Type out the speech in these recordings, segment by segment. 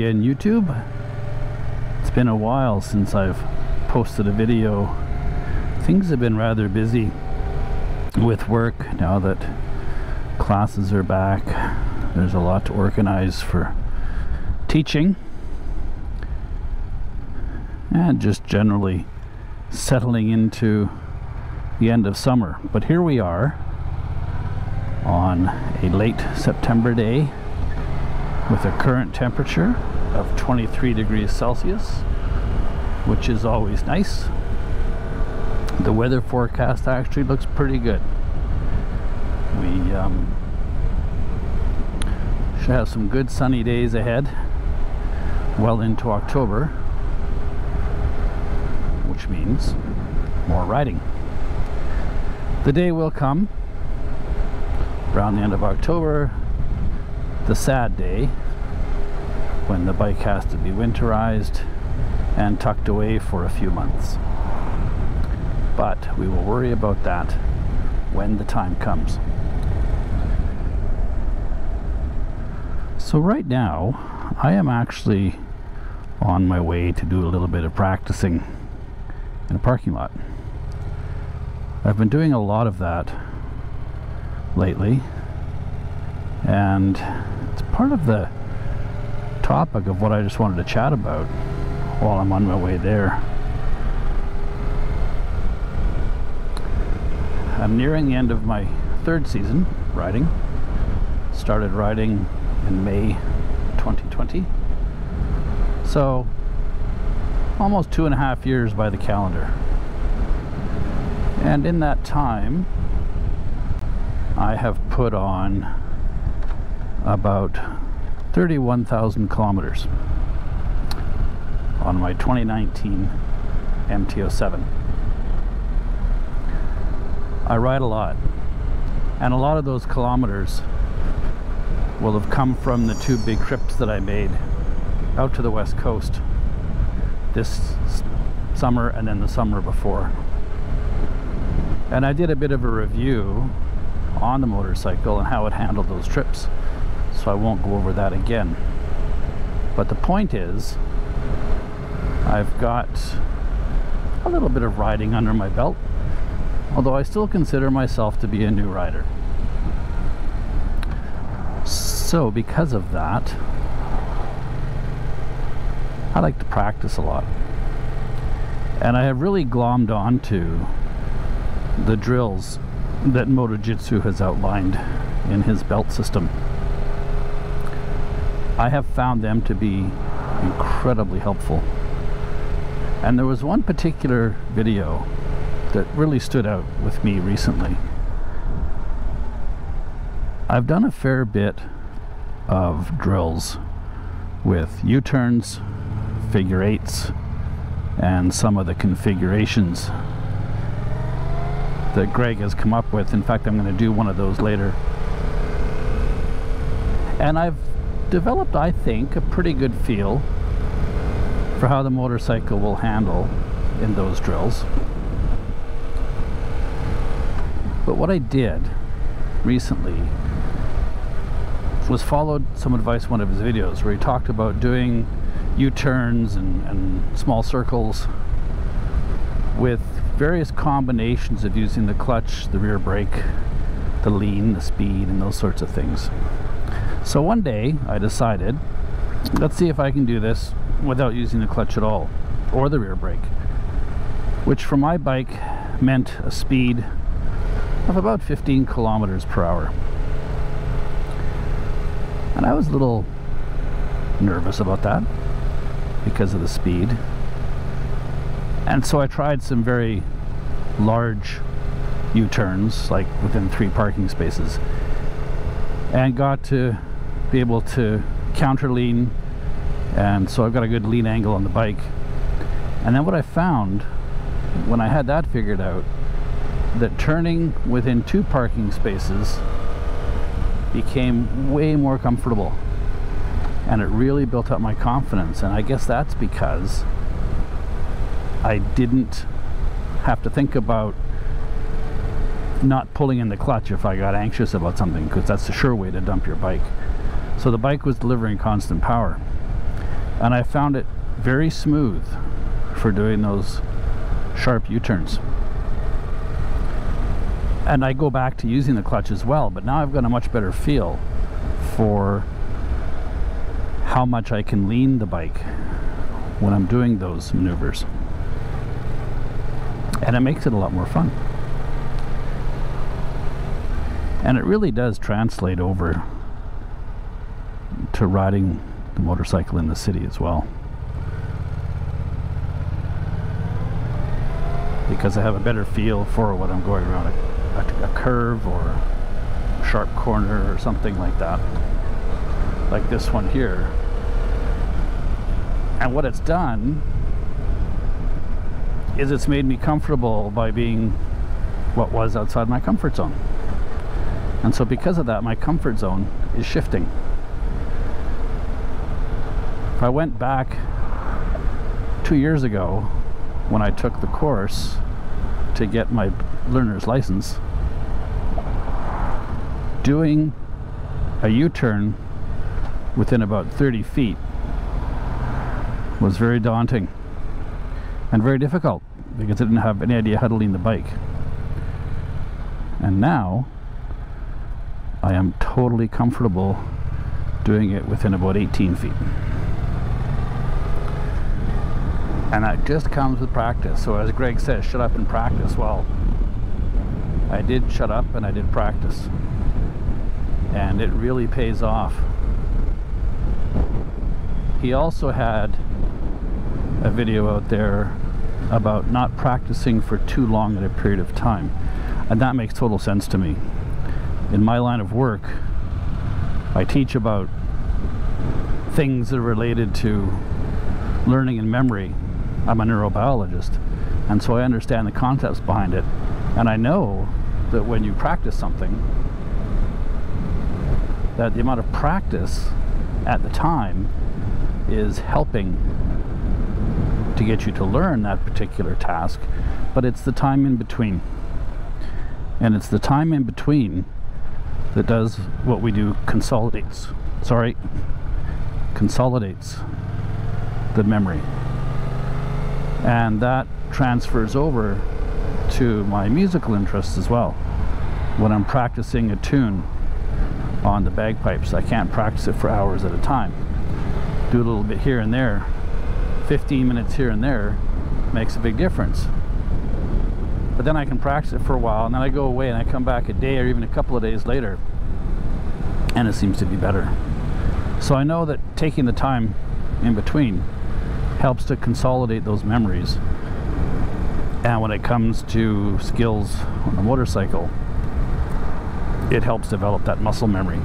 again, YouTube. It's been a while since I've posted a video. Things have been rather busy with work now that classes are back. There's a lot to organize for teaching and just generally settling into the end of summer. But here we are on a late September day with a current temperature of 23 degrees Celsius, which is always nice. The weather forecast actually looks pretty good. We should have some good sunny days ahead well into October, which means more riding. The day will come around the end of October, the sad day when the bike has to be winterized and tucked away for a few months. But we will worry about that when the time comes. So right now I am actually on my way to do a little bit of practicing in a parking lot. I've been doing a lot of that lately, and it's part of the topic of what I just wanted to chat about while I'm on my way there. I'm nearing the end of my third season riding. Started riding in May 2020, so almost 2.5 years by the calendar. And in that time I have put on about 31,000 kilometers on my 2019 MT-07. I ride a lot, and a lot of those kilometers will have come from the two big trips that I made out to the West Coast this summer and then the summer before. And I did a bit of a review on the motorcycle and how it handled those trips, so I won't go over that again. But the point is, I've got a little bit of riding under my belt, although I still consider myself to be a new rider. So because of that, I like to practice a lot, and I have really glommed onto the drills that MotoJitsu has outlined in his belt system. I have found them to be incredibly helpful, and there was one particular video that really stood out with me recently. I've done a fair bit of drills with U-turns, figure eights, and some of the configurations that Greg has come up with. In fact, I'm going to do one of those later. And I've developed, I think, a pretty good feel for how the motorcycle will handle in those drills. But what I did recently was followed some advice in one of his videos where he talked about doing U-turns and small circles with various combinations of using the clutch, the rear brake, the lean, the speed, and those sorts of things. So one day I decided, let's see if I can do this without using the clutch at all or the rear brake, which for my bike meant a speed of about 15 kilometers per hour. And I was a little nervous about that because of the speed. And so I tried some very large U-turns, like within 3 parking spaces, and got to be able to counter lean, and so I've got a good lean angle on the bike. And then what I found when I had that figured out, that turning within 2 parking spaces became way more comfortable, and it really built up my confidence. And I guess that's because I didn't have to think about not pulling in the clutch if I got anxious about something, because that's the sure way to dump your bike. So the bike was delivering constant power. and I found it very smooth for doing those sharp U-turns. And I go back to using the clutch as well, but now I've got a much better feel for how much I can lean the bike when I'm doing those maneuvers. And it makes it a lot more fun. And it really does translate over to riding the motorcycle in the city as well. Because I have a better feel for when I'm going around a curve or a sharp corner or something like that. Like this one here. And what it's done is it's made me comfortable by being what was outside my comfort zone. And so because of that, my comfort zone is shifting. If I went back 2 years ago when I took the course to get my learner's license, doing a U-turn within about 30 feet was very daunting and very difficult because I didn't have any idea how to lean the bike. And now I am totally comfortable doing it within about 18 feet. And that just comes with practice. So as Greg says, shut up and practice. Well, I did shut up and I did practice. And it really pays off. He also had a video out there about not practicing for too long at a period of time, and that makes total sense to me. In my line of work, I teach about things that are related to learning and memory. I'm a neurobiologist, and so I understand the concepts behind it, and I know that when you practice something, that the amount of practice at the time is helping to get you to learn that particular task, but it's the time in between. And it's the time in between that does what we do, consolidates the memory. And that transfers over to my musical interests as well. When I'm practicing a tune on the bagpipes, I can't practice it for hours at a time. Do a little bit here and there, 15 minutes here and there makes a big difference. But then I can practice it for a while, and then I go away and I come back a day or even a couple of days later, and it seems to be better. So I know that taking the time in between helps to consolidate those memories. And when it comes to skills on the motorcycle, it helps develop that muscle memory.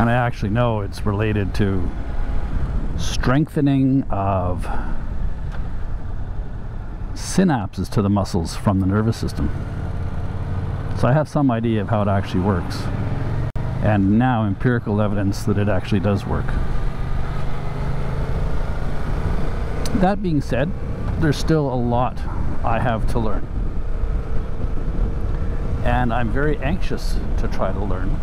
And I actually know it's related to strengthening of synapses to the muscles from the nervous system. So I have some idea of how it actually works, and now empirical evidence that it actually does work. That being said, there's still a lot I have to learn, and I'm very anxious to try to learn.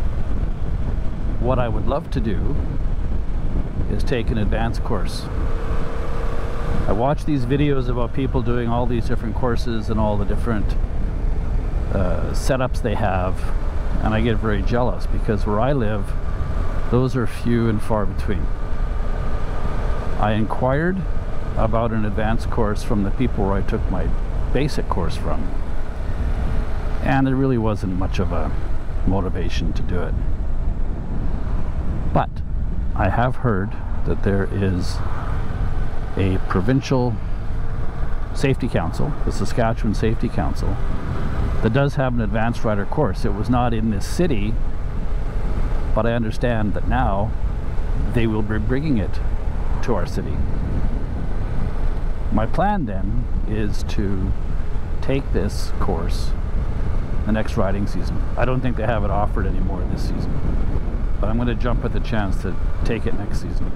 What I would love to do is take an advanced course. I watch these videos about people doing all these different courses and all the different setups they have, and I get very jealous because where I live, those are few and far between. I inquired about an advanced course from the people where I took my basic course from, and there really wasn't much of a motivation to do it. But I have heard that there is a provincial safety council, the Saskatchewan Safety Council, that does have an advanced rider course. It was not in this city, but I understand that now they will be bringing it to our city. My plan then is to take this course the next riding season. I don't think they have it offered anymore this season. But I'm going to jump at the chance to take it next season.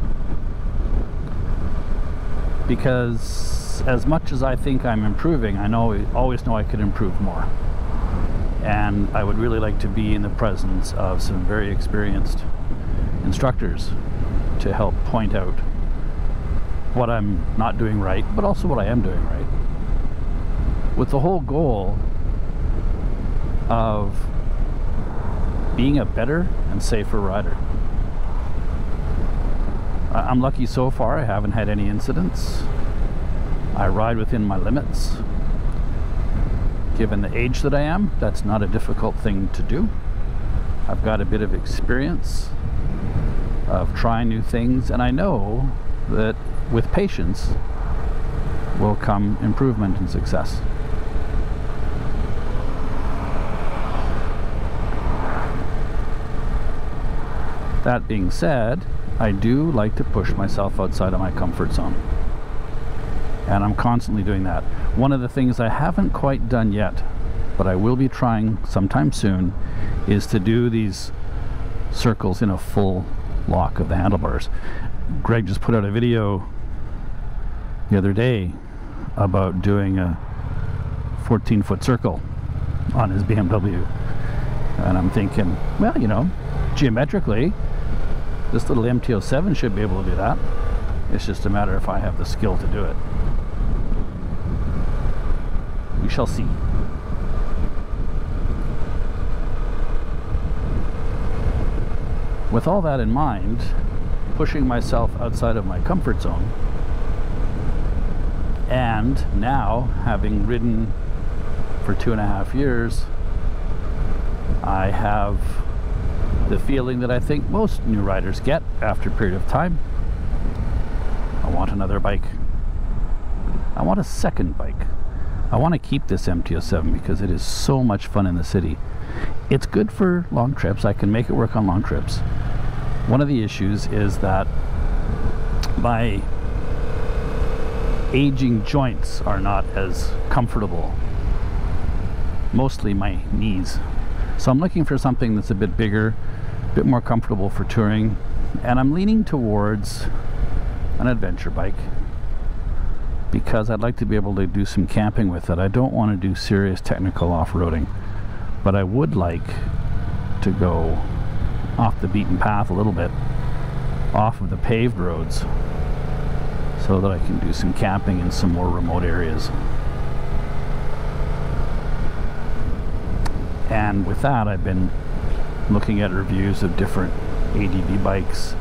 Because as much as I think I'm improving, I always know I could improve more. And I would really like to be in the presence of some very experienced instructors to help point out what I'm not doing right, but also what I am doing right, with the whole goal of being a better and safer rider. I'm lucky so far. I haven't had any incidents. I ride within my limits. Given the age that I am, that's not a difficult thing to do. I've got a bit of experience of trying new things, and I know that with patience will come improvement and success. That being said, I do like to push myself outside of my comfort zone, and I'm constantly doing that. One of the things I haven't quite done yet, but I will be trying sometime soon, is to do these circles in a full lock of the handlebars. Greg just put out a video the other day about doing a 14-foot circle on his BMW, and I'm thinking, well, you know, geometrically this little MT-07 should be able to do that. It's just a matter if I have the skill to do it. We shall see. With all that in mind, pushing myself outside of my comfort zone, and now having ridden for 2.5 years, I have the feeling that I think most new riders get after a period of time. I want another bike. I want a second bike. I want to keep this MT-07 because it is so much fun in the city. It's good for long trips. I can make it work on long trips. One of the issues is that my aging joints are not as comfortable, mostly my knees. So I'm looking for something that's a bit bigger, a bit more comfortable for touring, and I'm leaning towards an adventure bike because I'd like to be able to do some camping with it. I don't want to do serious technical off-roading, but I would like to go off the beaten path a little bit, off of the paved roads, so that I can do some camping in some more remote areas. And with that, I've been looking at reviews of different ADV bikes.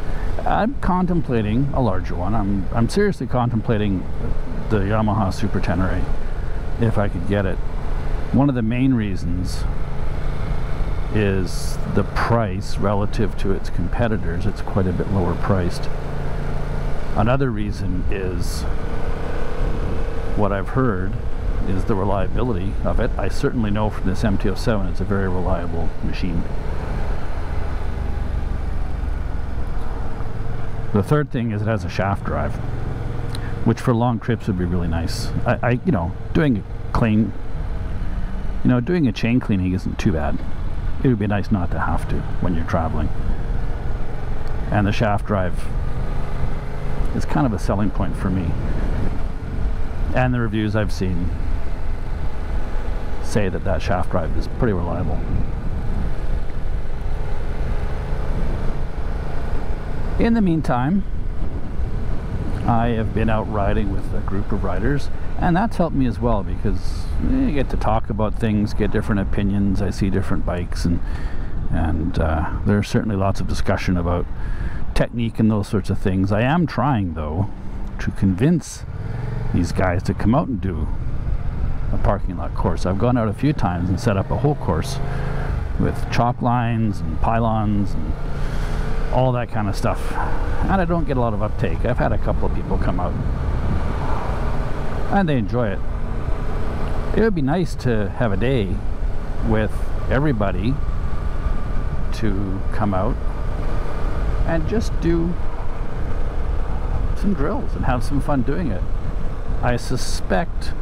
I'm contemplating a larger one. I'm seriously contemplating the Yamaha Super Tenere if I could get it. One of the main reasons is the price relative to its competitors. It's quite a bit lower priced. Another reason is what I've heard is the reliability of it. I certainly know from this MT-07 it's a very reliable machine. The third thing is it has a shaft drive, which for long trips would be really nice. I you know, doing a clean, you know, doing a chain cleaning isn't too bad. It would be nice not to have to when you're traveling. And the shaft drive is kind of a selling point for me. And the reviews I've seen say that that shaft drive is pretty reliable. In the meantime, I have been out riding with a group of riders, and that's helped me as well because you get to talk about things, get different opinions. I see different bikes, and there's certainly lots of discussion about technique and those sorts of things. I am trying, though, to convince these guys to come out and do a parking lot course. I've gone out a few times and set up a whole course with chalk lines and pylons and all that kind of stuff, and I don't get a lot of uptake. I've had a couple of people come out and they enjoy it. It would be nice to have a day with everybody to come out and just do some drills and have some fun doing it. I suspect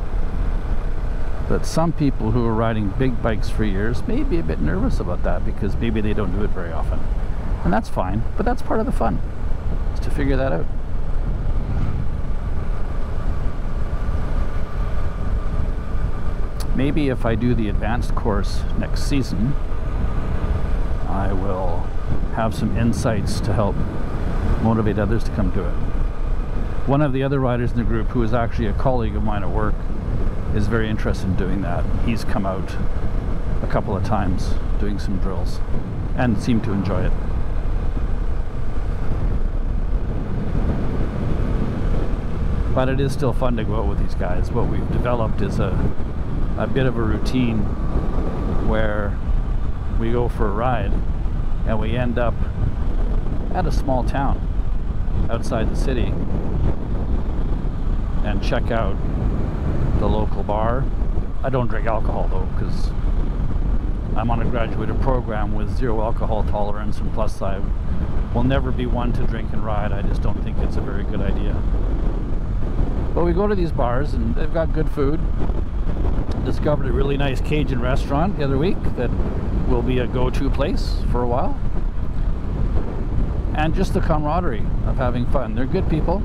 that some people who are riding big bikes for years may be a bit nervous about that because maybe they don't do it very often. And that's fine, but that's part of the fun, is to figure that out. I will have some insights to help motivate others to come to it. One of the other riders in the group, who is actually a colleague of mine at work, is very interested in doing that. He's come out a couple of times doing some drills and seemed to enjoy it. But it is still fun to go out with these guys. What we've developed is a bit of a routine where we go for a ride and we end up at a small town outside the city and check out the local bar. I don't drink alcohol though, because I'm on a graduated program with zero alcohol tolerance, and plus I will never be one to drink and ride. I just don't think it's a very good idea. But we go to these bars and they've got good food. Discovered a really nice Cajun restaurant the other week that will be a go-to place for a while. And just the camaraderie of having fun. They're good people.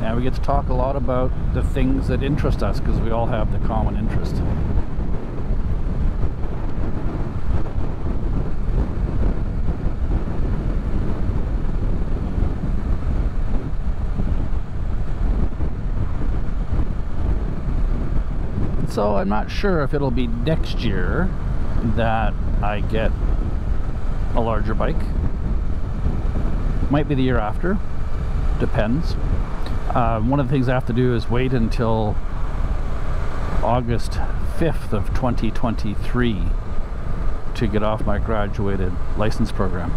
And we get to talk a lot about the things that interest us, because we all have the common interest. So I'm not sure if it'll be next year that I get a larger bike. Might be the year after, depends. One of the things I have to do is wait until August 5th of 2023 to get off my graduated license program.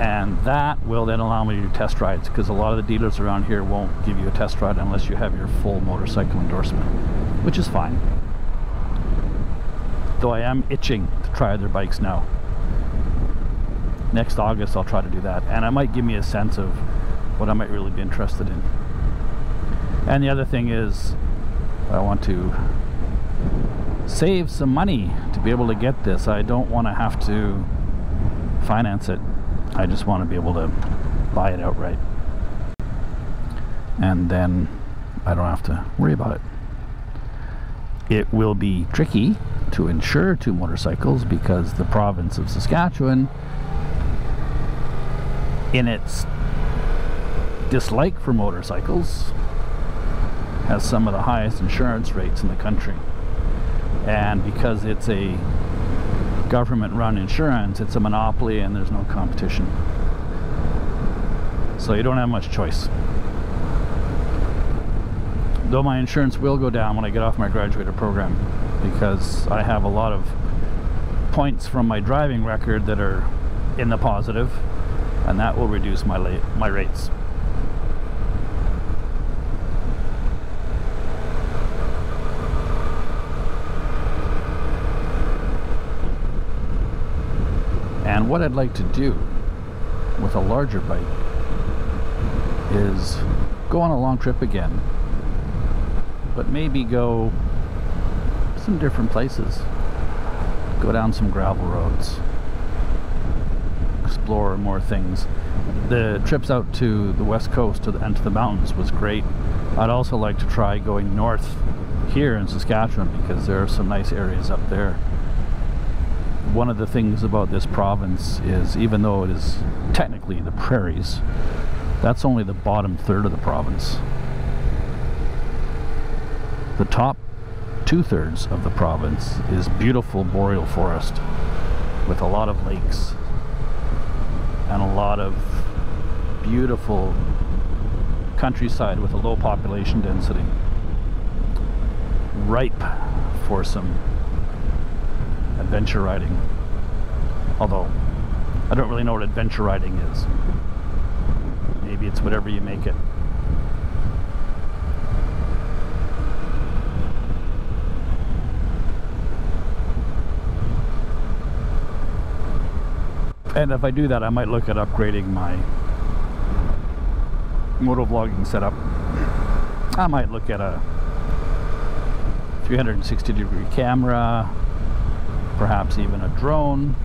And that will then allow me to do test rides, because a lot of the dealers around here won't give you a test ride unless you have your full motorcycle endorsement. Which is fine. Though I am itching to try other bikes now. Next August I'll try to do that, and it might give me a sense of what I might really be interested in. And the other thing is, I want to save some money to be able to get this. I don't want to have to finance it. I just want to be able to buy it outright. And then I don't have to worry about it. It will be tricky to insure two motorcycles, because the province of Saskatchewan, in its dislike for motorcycles, has some of the highest insurance rates in the country. And because it's a government-run insurance, it's a monopoly and there's no competition. So you don't have much choice. Though my insurance will go down when I get off my graduated program, because I have a lot of points from my driving record that are in the positive, and that will reduce my rates. And what I'd like to do with a larger bike is go on a long trip again, but maybe go some different places. Go down some gravel roads. Explore more things. The trips out to the west coast and to the mountains was great. I'd also like to try going north here in Saskatchewan, because there are some nice areas up there. One of the things about this province is, even though it is technically the prairies, that's only the bottom third of the province. The top two-thirds of the province is beautiful boreal forest with a lot of lakes and a lot of beautiful countryside with a low population density, ripe for some adventure riding, although I don't really know what adventure riding is. Maybe it's whatever you make it. And if I do that, I might look at upgrading my motovlogging setup. I might look at a 360-degree camera, perhaps even a drone.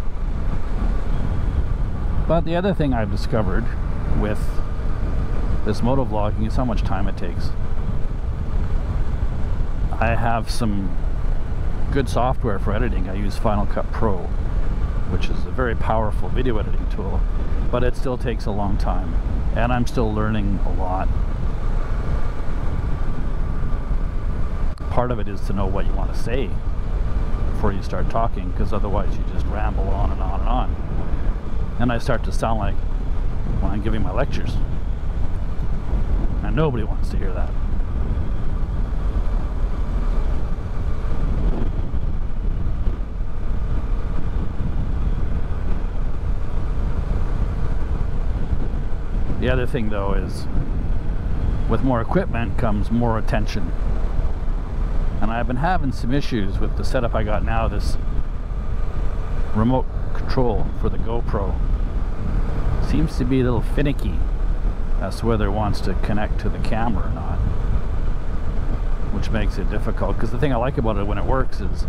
But the other thing I've discovered with this motovlogging is how much time it takes. I have some good software for editing. I use Final Cut Pro, which is a very powerful video editing tool, but it still takes a long time, and I'm still learning a lot. Part of it is to know what you want to say before you start talking, because otherwise you just ramble on and on and on. And I start to sound like when I'm giving my lectures, and nobody wants to hear that. The other thing though is, with more equipment comes more attention. And I've been having some issues with the setup I got now, this remote control for the GoPro. Seems to be a little finicky as to whether it wants to connect to the camera or not, which makes it difficult, because the thing I like about it when it works is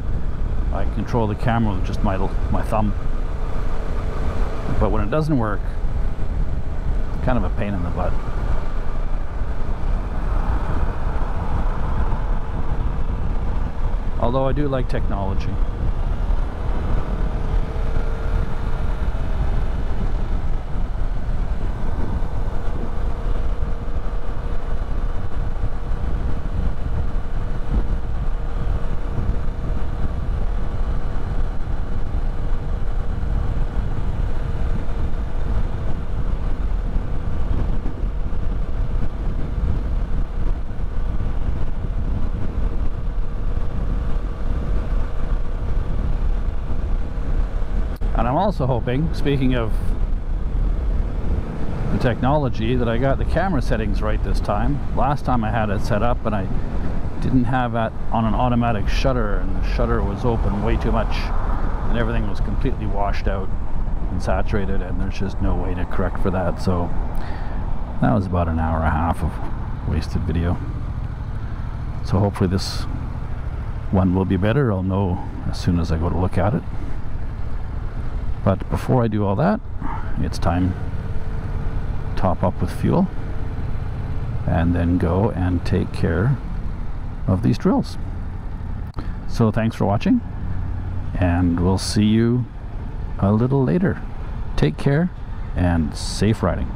I control the camera with just my thumb. But when it doesn't work, kind of a pain in the butt. Although I do like technology. Also hoping, speaking of the technology, that I got the camera settings right this time. Last time I had it set up and I didn't have that on an automatic shutter, and the shutter was open way too much and everything was completely washed out and saturated, and there's just no way to correct for that. So that was about an hour and a half of wasted video. So hopefully this one will be better. I'll know as soon as I go to look at it. But before I do all that, it's time to top up with fuel and then go and take care of these drills. So thanks for watching, and we'll see you a little later. Take care and safe riding.